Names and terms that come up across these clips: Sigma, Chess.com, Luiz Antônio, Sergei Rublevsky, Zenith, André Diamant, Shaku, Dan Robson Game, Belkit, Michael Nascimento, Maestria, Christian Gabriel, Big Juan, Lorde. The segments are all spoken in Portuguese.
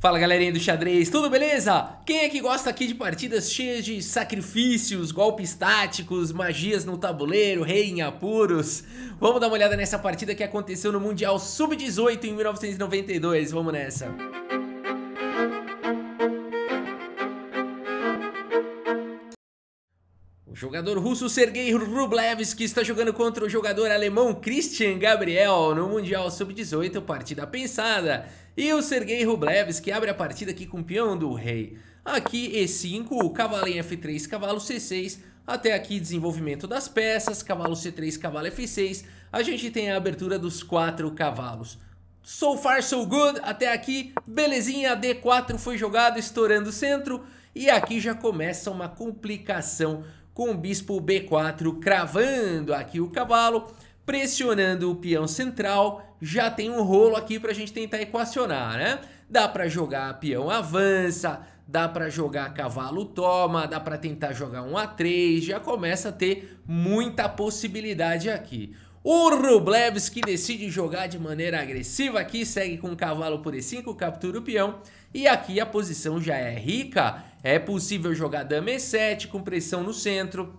Fala galerinha do xadrez, tudo beleza? Quem é que gosta aqui de partidas cheias de sacrifícios, golpes táticos, magias no tabuleiro, rei em apuros? Vamos dar uma olhada nessa partida que aconteceu no Mundial Sub-18 em 1992, vamos nessa! O jogador russo Sergei Rublevsky está jogando contra o jogador alemão Christian Gabriel no Mundial Sub-18, partida pensada. E o Sergei Rublevsky abre a partida aqui com o peão do rei. Aqui E5, o cavalo em F3, cavalo C6, até aqui desenvolvimento das peças, cavalo C3, cavalo F6, a gente tem a abertura dos 4 cavalos. So far so good, até aqui, belezinha, D4 foi jogado, estourando o centro, e aqui já começa uma complicação com o bispo B4 cravando aqui o cavalo, pressionando o peão central. Já tem um rolo aqui pra gente tentar equacionar, né? Dá pra jogar peão avança, dá pra jogar cavalo toma, dá pra tentar jogar um A3, já começa a ter muita possibilidade aqui. O Rublevsky decide jogar de maneira agressiva aqui, segue com o cavalo por E5, captura o peão. E aqui a posição já é rica, é possível jogar dama E7 com pressão no centro,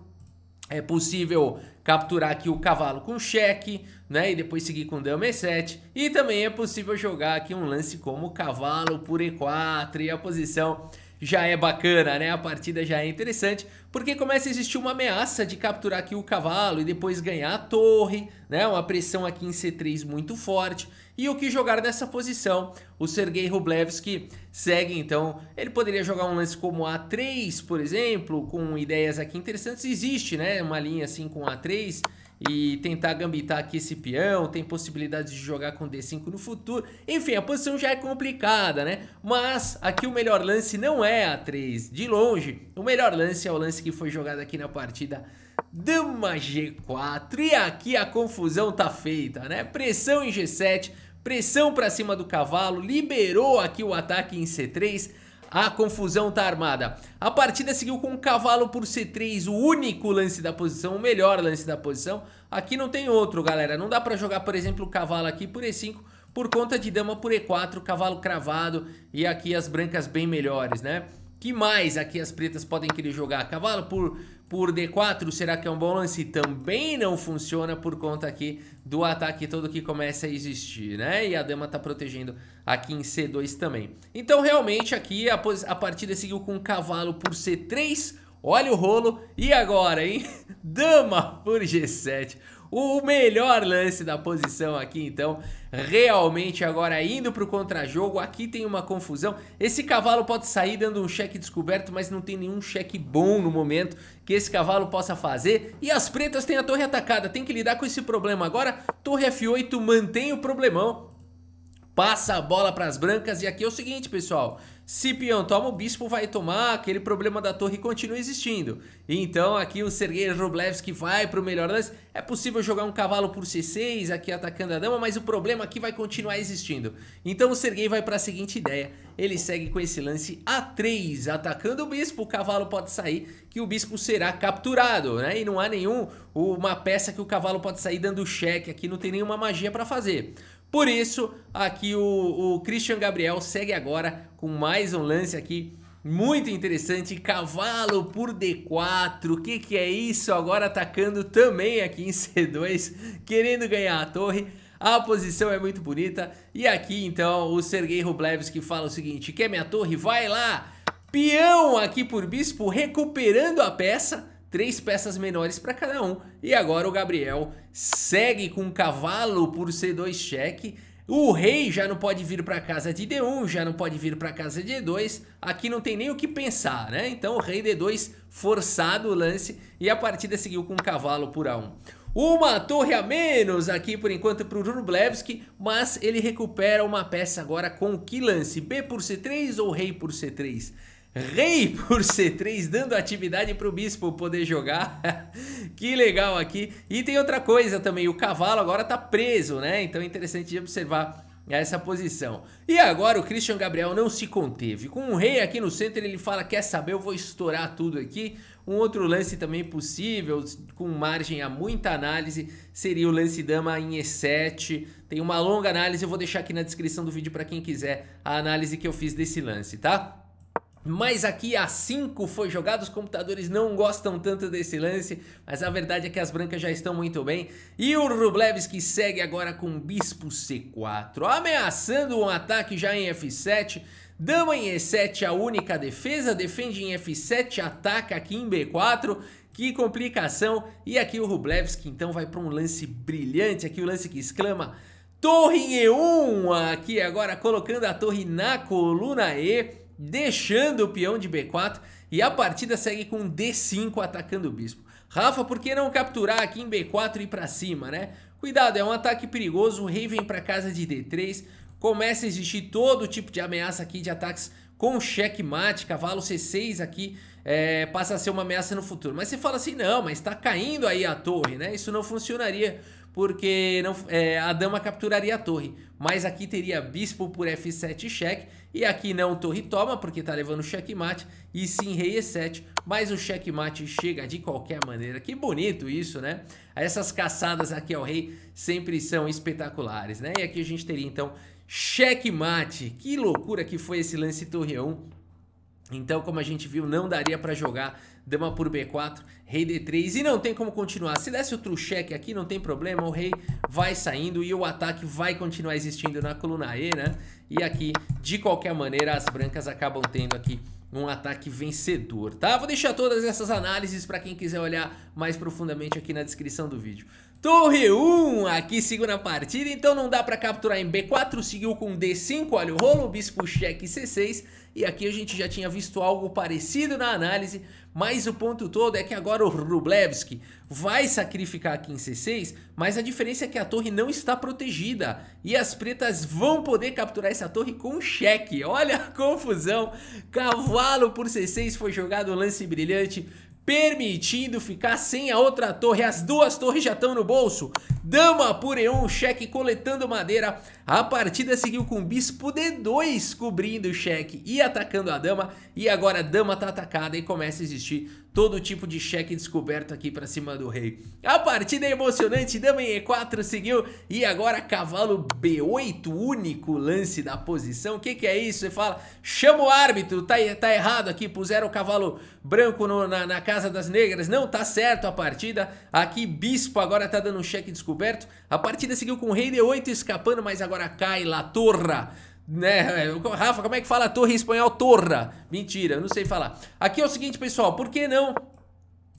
é possível capturar aqui o cavalo com cheque, né, e depois seguir com dama E7, e também é possível jogar aqui um lance como cavalo por E4, e a posição já é bacana, né, a partida já é interessante, porque começa a existir uma ameaça de capturar aqui o cavalo e depois ganhar a torre, né, uma pressão aqui em C3 muito forte. E o que jogar dessa posição? O Sergei Rublevsky segue, então, ele poderia jogar um lance como A3, por exemplo, com ideias aqui interessantes. Existe, né, uma linha assim com A3 e tentar gambitar aqui esse peão, tem possibilidade de jogar com D5 no futuro. Enfim, a posição já é complicada, né? Mas aqui o melhor lance não é A3, de longe. O melhor lance é o lance que foi jogado aqui na partida dama G4, e aqui a confusão tá feita, né? Pressão em G7, pressão pra cima do cavalo, liberou aqui o ataque em C3, a confusão tá armada. A partida seguiu com o cavalo por C3, o único lance da posição, o melhor lance da posição. Aqui não tem outro, galera. Não dá pra jogar, por exemplo, o cavalo aqui por E5, por conta de dama por E4, cavalo cravado, e aqui as brancas bem melhores, né? Que mais aqui as pretas podem querer jogar? Cavalo por D4, será que é um bom lance? Também não funciona por conta aqui do ataque todo que começa a existir, né? E a dama tá protegendo aqui em C2 também. Então realmente aqui a partida seguiu com cavalo por C3, olha o rolo, e agora, hein? Dama por G7, o melhor lance da posição aqui, então, realmente agora indo pro contra-jogo. Aqui tem uma confusão, esse cavalo pode sair dando um cheque descoberto, mas não tem nenhum cheque bom no momento que esse cavalo possa fazer, e as pretas têm a torre atacada, tem que lidar com esse problema agora. Torre F8 mantém o problemão, passa a bola para as brancas, e aqui é o seguinte, pessoal, se peão toma, o bispo vai tomar, aquele problema da torre continua existindo. Então aqui o Sergei Rublevsky vai para o melhor lance, é possível jogar um cavalo por C6 aqui atacando a dama, mas o problema aqui vai continuar existindo. Então o Sergei vai para a seguinte ideia, ele segue com esse lance A3, atacando o bispo, o cavalo pode sair, que o bispo será capturado, né? E não há uma peça que o cavalo pode sair dando cheque, aqui não tem nenhuma magia para fazer. Por isso, aqui o Christian Gabriel segue agora com mais um lance aqui muito interessante, cavalo por D4, o que é isso? Agora atacando também aqui em C2, querendo ganhar a torre, a posição é muito bonita. E aqui então o Sergei Rublevsky fala o seguinte, quer minha torre? Vai lá! Peão aqui por bispo, recuperando a peça, 3 peças menores para cada um, e agora o Gabriel segue com cavalo por C2 cheque, o rei já não pode vir para casa de D1, já não pode vir para casa de D2, aqui não tem nem o que pensar, né? Então o rei D2 forçado o lance, e a partida seguiu com cavalo por A1. Uma torre a menos aqui por enquanto para o Rublevsky, mas ele recupera uma peça agora com que lance? B por C3 ou rei por C3? Rei por C3, dando atividade para o bispo poder jogar. Que legal aqui. E tem outra coisa também, o cavalo agora tá preso, né? Então é interessante de observar essa posição. E agora o Christian Gabriel não se conteve. Com um rei aqui no centro, ele fala, quer saber, eu vou estourar tudo aqui. Um outro lance também possível, com margem a muita análise, seria o lance dama em E7. Tem uma longa análise, eu vou deixar aqui na descrição do vídeo para quem quiser a análise que eu fiz desse lance, tá? Mas aqui A5 foi jogado, os computadores não gostam tanto desse lance, mas a verdade é que as brancas já estão muito bem. E o Rublevsky segue agora com bispo C4, ameaçando um ataque já em F7. Dama em E7, a única defesa, defende em F7, ataca aqui em B4, que complicação. E aqui o Rublevsky então vai para um lance brilhante, aqui o lance que exclama torre em E1, aqui agora colocando a torre na coluna E, deixando o peão de B4, e a partida segue com D5 atacando o bispo. Rafa, por que não capturar aqui em B4 e ir pra cima, né? Cuidado, é um ataque perigoso, o rei vem pra casa de D3, começa a existir todo tipo de ameaça aqui de ataques com checkmate, cavalo C6 aqui passa a ser uma ameaça no futuro. Mas você fala assim, não, mas tá caindo aí a torre, né? Isso não funcionaria, porque não, a dama capturaria a torre, mas aqui teria bispo por F7 cheque, e aqui não, torre toma, porque tá levando checkmate, e sim rei E7, mas o checkmate chega de qualquer maneira. Que bonito isso, né? Essas caçadas aqui ao rei sempre são espetaculares, né? E aqui a gente teria então checkmate. Que loucura que foi esse lance torre A1. Então, como a gente viu, não daria pra jogar dama por B4, rei D3, e não tem como continuar. Se desse outro cheque aqui, não tem problema, o rei vai saindo e o ataque vai continuar existindo na coluna E, né? E aqui, de qualquer maneira, as brancas acabam tendo aqui um ataque vencedor, tá? Vou deixar todas essas análises para quem quiser olhar mais profundamente aqui na descrição do vídeo. Torre 1, aqui segunda partida, então não dá para capturar em B4, seguiu com D5, olha o rolo, bispo cheque C6, e aqui a gente já tinha visto algo parecido na análise, mas o ponto todo é que agora o Rublevsky vai sacrificar aqui em C6, mas a diferença é que a torre não está protegida, e as pretas vão poder capturar essa torre com cheque. Olha a confusão, cavalo por C6 foi jogado, um lance brilhante, permitindo ficar sem a outra torre. As duas torres já estão no bolso. Dama por E1, cheque coletando madeira. A partida seguiu com bispo D2 cobrindo o cheque e atacando a dama. E agora a dama tá atacada e começa a existir todo tipo de cheque descoberto aqui pra cima do rei. A partida é emocionante. Dama em E4 seguiu. E agora cavalo B8, único lance da posição. O que é isso? Você fala, chama o árbitro. Tá errado aqui, puseram o cavalo branco na casa das negras. Não, tá certo a partida. Aqui bispo agora tá dando um cheque descoberto. A partida seguiu com o rei D8 escapando, mas agora cai lá, torra, né? Rafa, como é que fala torre em espanhol? Torra, mentira, não sei falar. Aqui é o seguinte, pessoal, por que não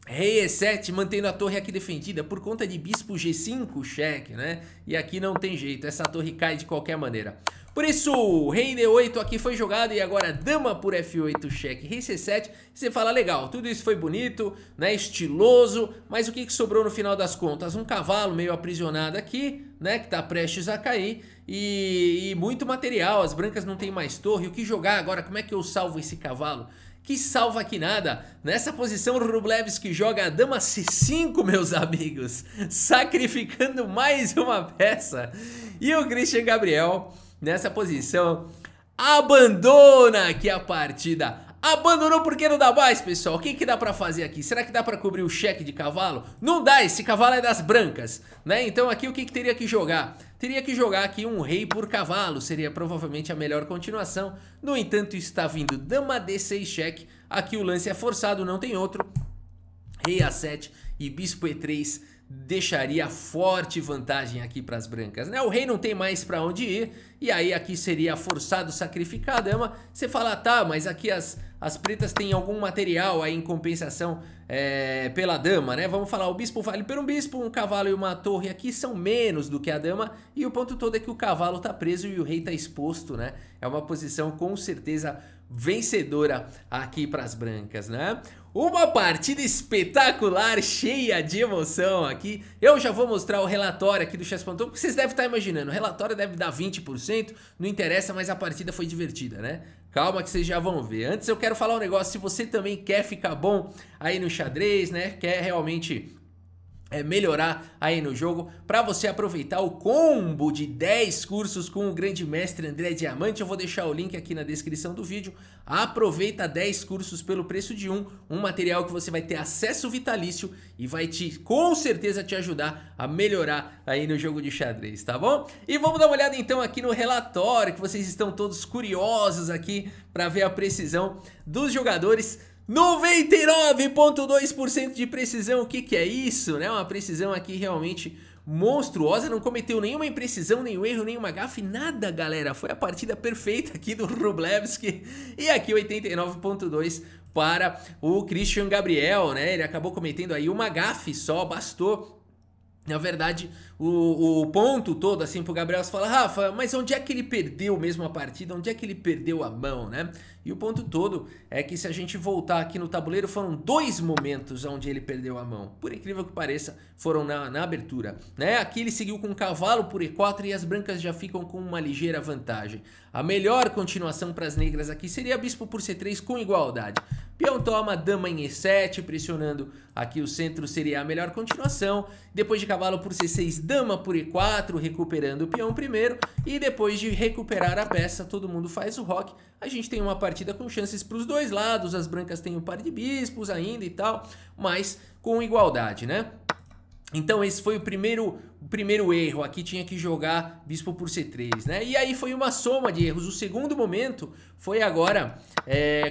rei E7, mantendo a torre aqui defendida por conta de bispo G5 cheque, né? E aqui não tem jeito, essa torre cai de qualquer maneira. Por isso, o rei D8 aqui foi jogado e agora dama por F8 cheque, rei C7. Você fala, legal, tudo isso foi bonito, né, estiloso, mas o que sobrou no final das contas? Um cavalo meio aprisionado aqui, né, que tá prestes a cair, e muito material. As brancas não tem mais torre. O que jogar agora? Como é que eu salvo esse cavalo? Que salva que nada. Nessa posição, Rublevsky joga a dama C5, meus amigos, sacrificando mais uma peça. E o Christian Gabriel, nessa posição, abandona aqui a partida. Abandonou porque não dá mais, pessoal. O que que dá pra fazer aqui? Será que dá pra cobrir o cheque de cavalo? Não dá, esse cavalo é das brancas, né? Então aqui o que que teria que jogar? Teria que jogar aqui um rei por cavalo, seria provavelmente a melhor continuação. No entanto, está vindo dama D6 cheque, aqui o lance é forçado, não tem outro. Rei A7 e bispo E3 deixaria forte vantagem aqui para as brancas, né? O rei não tem mais para onde ir, e aí aqui seria forçado sacrificar a dama. Você fala, tá, mas aqui as pretas têm algum material aí em compensação pela dama, né? Vamos falar, o bispo vale por um bispo, um cavalo e uma torre aqui são menos do que a dama, e o ponto todo é que o cavalo tá preso e o rei tá exposto, né? É uma posição com certeza vencedora aqui para as brancas, né? Uma partida espetacular, cheia de emoção aqui. Eu já vou mostrar o relatório aqui do Chess.com, porque vocês devem estar imaginando, o relatório deve dar 20%, não interessa, mas a partida foi divertida, né? Calma que vocês já vão ver. Antes eu quero falar um negócio, se você também quer ficar bom aí no xadrez, né, quer realmente melhorar aí no jogo, para você aproveitar o combo de 10 cursos com o grande mestre André Diamant. Eu vou deixar o link aqui na descrição do vídeo. Aproveita 10 cursos pelo preço de um material que você vai ter acesso vitalício e vai te, com certeza, te ajudar a melhorar aí no jogo de xadrez, tá bom? E vamos dar uma olhada então aqui no relatório, que vocês estão todos curiosos aqui para ver a precisão dos jogadores. 99,2% de precisão, o que que é isso, né? Uma precisão aqui realmente monstruosa, não cometeu nenhuma imprecisão, nenhum erro, nenhuma gafe, nada, galera. Foi a partida perfeita aqui do Rublevsky. E aqui 89,2% para o Christian Gabriel, né? Ele acabou cometendo aí uma gafe só, bastou. Na verdade, o ponto todo, assim, pro Gabriel, você fala: Rafa, mas onde é que ele perdeu mesmo a partida? Onde é que ele perdeu a mão, né? E o ponto todo é que, se a gente voltar aqui no tabuleiro, foram 2 momentos onde ele perdeu a mão. Por incrível que pareça, foram na abertura, né? Aqui ele seguiu com o cavalo por E4 e as brancas já ficam com uma ligeira vantagem. A melhor continuação para as negras aqui seria bispo por C3 com igualdade. Peão toma, dama em E7, pressionando aqui o centro seria a melhor continuação. Depois de cavalo por C6, dama por E4, recuperando o peão primeiro. E depois de recuperar a peça, todo mundo faz o roque. A gente tem uma partida com chances para os dois lados. As brancas têm um par de bispos ainda e tal, mas com igualdade, né? Então esse foi o primeiro erro. Aqui tinha que jogar bispo por C3, né? E aí foi uma soma de erros. O segundo momento foi agora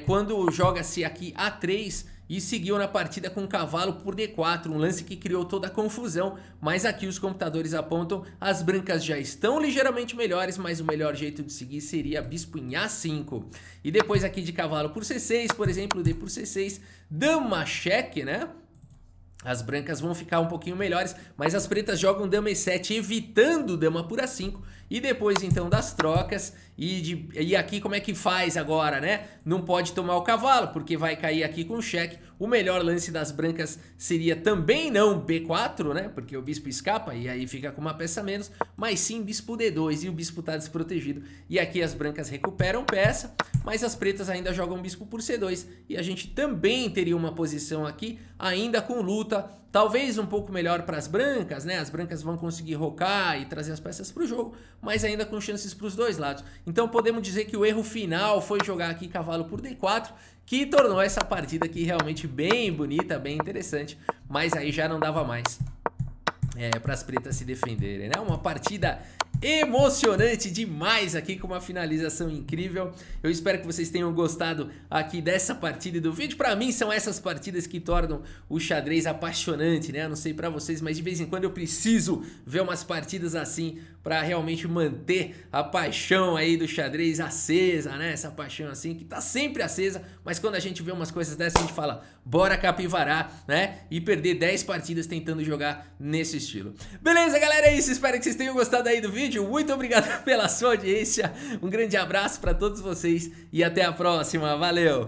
quando joga-se aqui A3 e seguiu na partida com cavalo por D4, um lance que criou toda a confusão, mas aqui os computadores apontam, as brancas já estão ligeiramente melhores, mas o melhor jeito de seguir seria bispo em A5. E depois aqui de cavalo por C6, por exemplo, D por C6, dama cheque, né? As brancas vão ficar um pouquinho melhores, mas as pretas jogam dama E7, evitando dama por A5. E depois, então, das trocas, e aqui como é que faz agora, né? Não pode tomar o cavalo, porque vai cair aqui com cheque. O melhor lance das brancas seria também não B4, né? Porque o bispo escapa e aí fica com uma peça a menos, mas sim bispo D2, e o bispo está desprotegido. E aqui as brancas recuperam peça, mas as pretas ainda jogam bispo por C2. E a gente também teria uma posição aqui, ainda com luta. Talvez um pouco melhor para as brancas, né? As brancas vão conseguir rocar e trazer as peças para o jogo, mas ainda com chances para os dois lados. Então podemos dizer que o erro final foi jogar aqui cavalo por D4, que tornou essa partida aqui realmente bem bonita, bem interessante, mas aí já não dava mais para as pretas se defenderem, né? Uma partida emocionante demais aqui, com uma finalização incrível. Eu espero que vocês tenham gostado aqui dessa partida e do vídeo. Pra mim são essas partidas que tornam o xadrez apaixonante, né? Eu não sei pra vocês, mas de vez em quando eu preciso ver umas partidas assim pra realmente manter a paixão aí do xadrez acesa, né? Essa paixão assim que tá sempre acesa, mas quando a gente vê umas coisas dessas, a gente fala, bora capivarar, né? E perder 10 partidas tentando jogar nesse estilo. Beleza, galera? É isso. Espero que vocês tenham gostado aí do vídeo. Muito obrigado pela sua audiência, um grande abraço para todos vocês e até a próxima, valeu!